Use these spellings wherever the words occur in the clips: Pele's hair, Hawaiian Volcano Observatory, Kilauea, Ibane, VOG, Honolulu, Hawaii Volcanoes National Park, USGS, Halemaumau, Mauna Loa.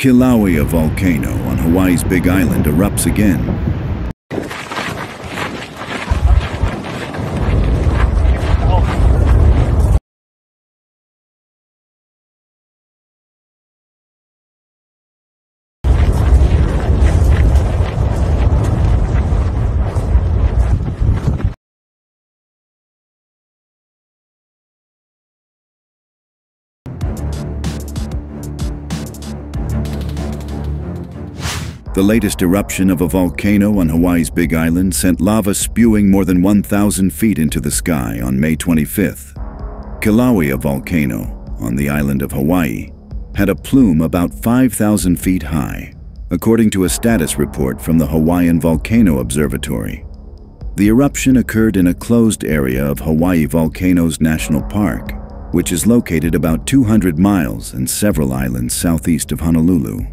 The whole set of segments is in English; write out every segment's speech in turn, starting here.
Kilauea volcano on Hawaii's Big Island erupts again. The latest eruption of a volcano on Hawaii's Big Island sent lava spewing more than 1,000 feet into the sky on May 25th. Kilauea volcano, on the island of Hawaii, had a plume about 5,000 feet high, according to a status report from the Hawaiian Volcano Observatory. The eruption occurred in a closed area of Hawaii Volcanoes National Park, which is located about 200 miles and several islands southeast of Honolulu.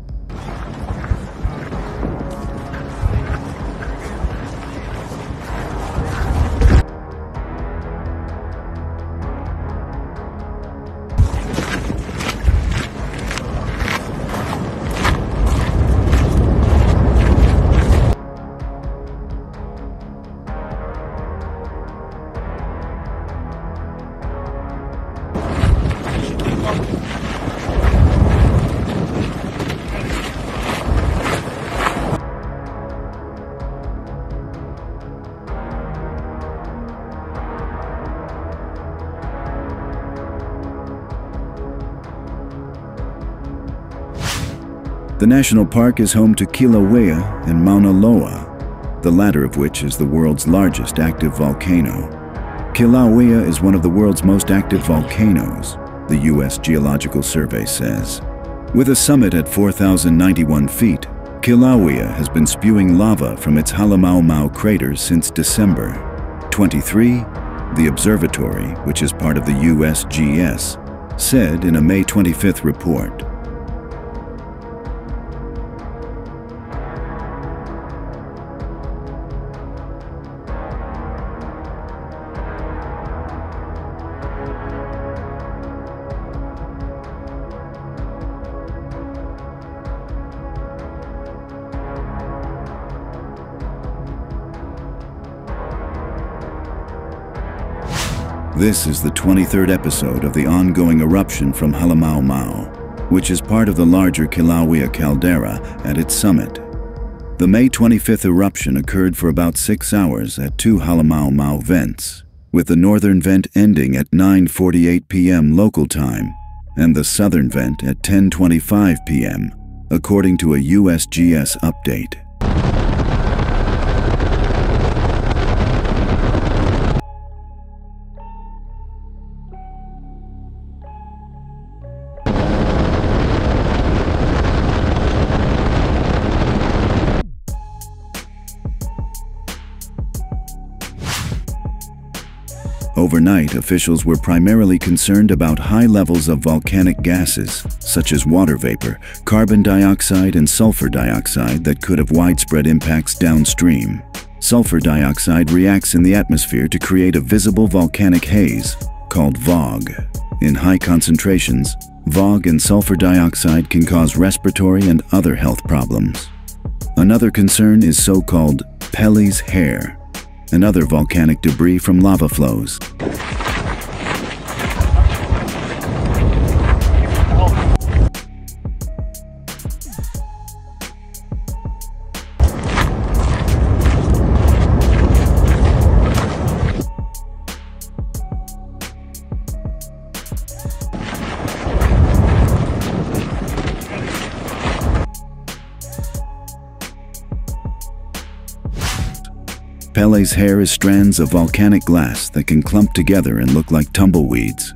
The national park is home to Kilauea and Mauna Loa, the latter of which is the world's largest active volcano. Kilauea is one of the world's most active volcanoes, the U.S. Geological Survey says. With a summit at 4,091 feet, Kilauea has been spewing lava from its Halemaumau crater since December. 23, the observatory, which is part of the USGS, said in a May 25th report. This is the 23rd episode of the ongoing eruption from Halemaumau, which is part of the larger Kilauea caldera at its summit. The May 25th eruption occurred for about 6 hours at two Halemaumau vents, with the northern vent ending at 9:48 p.m. local time and the southern vent at 10:25 p.m., according to a USGS update. Overnight, officials were primarily concerned about high levels of volcanic gases, such as water vapor, carbon dioxide, and sulfur dioxide that could have widespread impacts downstream. Sulfur dioxide reacts in the atmosphere to create a visible volcanic haze, called VOG. In high concentrations, VOG and sulfur dioxide can cause respiratory and other health problems. Another concern is so-called Pele's hair, and other volcanic debris from lava flows. Pele's hair is strands of volcanic glass that can clump together and look like tumbleweeds.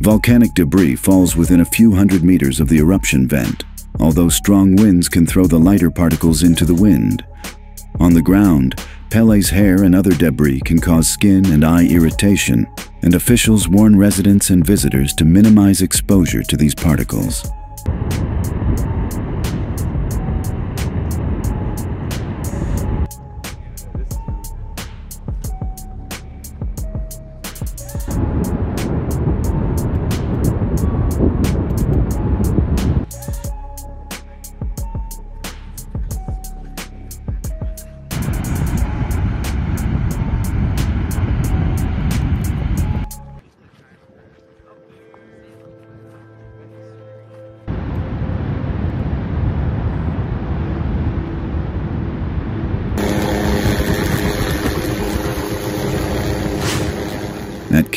Volcanic debris falls within a few hundred meters of the eruption vent, although strong winds can throw the lighter particles into the wind. On the ground, Pele's hair and other debris can cause skin and eye irritation, and officials warn residents and visitors to minimize exposure to these particles.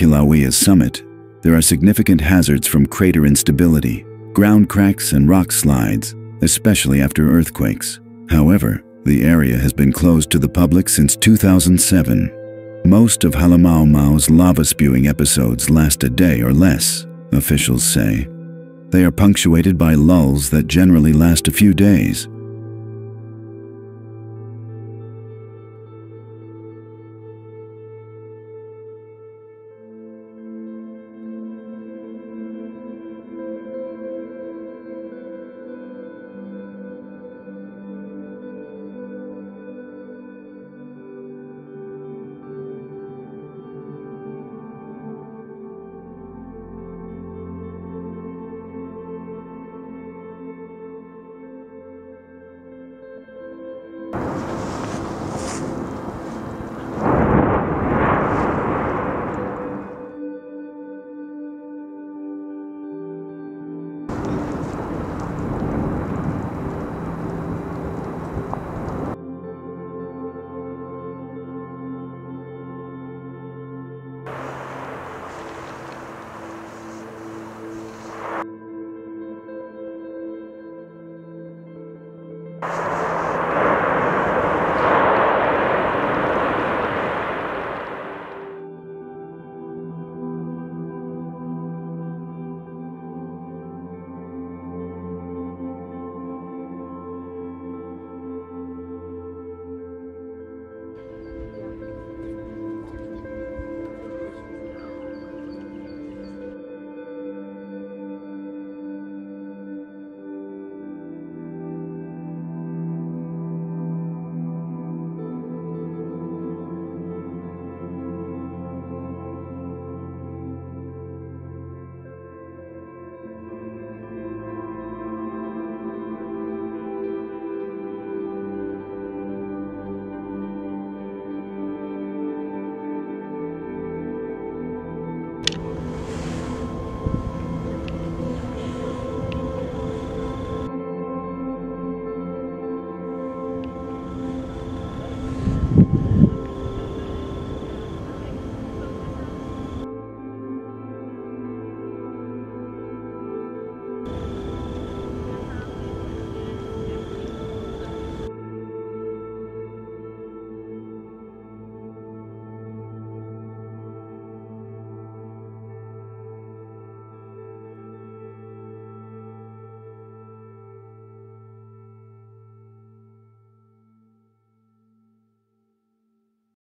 Kilauea's summit, there are significant hazards from crater instability, ground cracks and rock slides, especially after earthquakes. However, the area has been closed to the public since 2007. Most of Halemaumau's lava-spewing episodes last a day or less, officials say. They are punctuated by lulls that generally last a few days,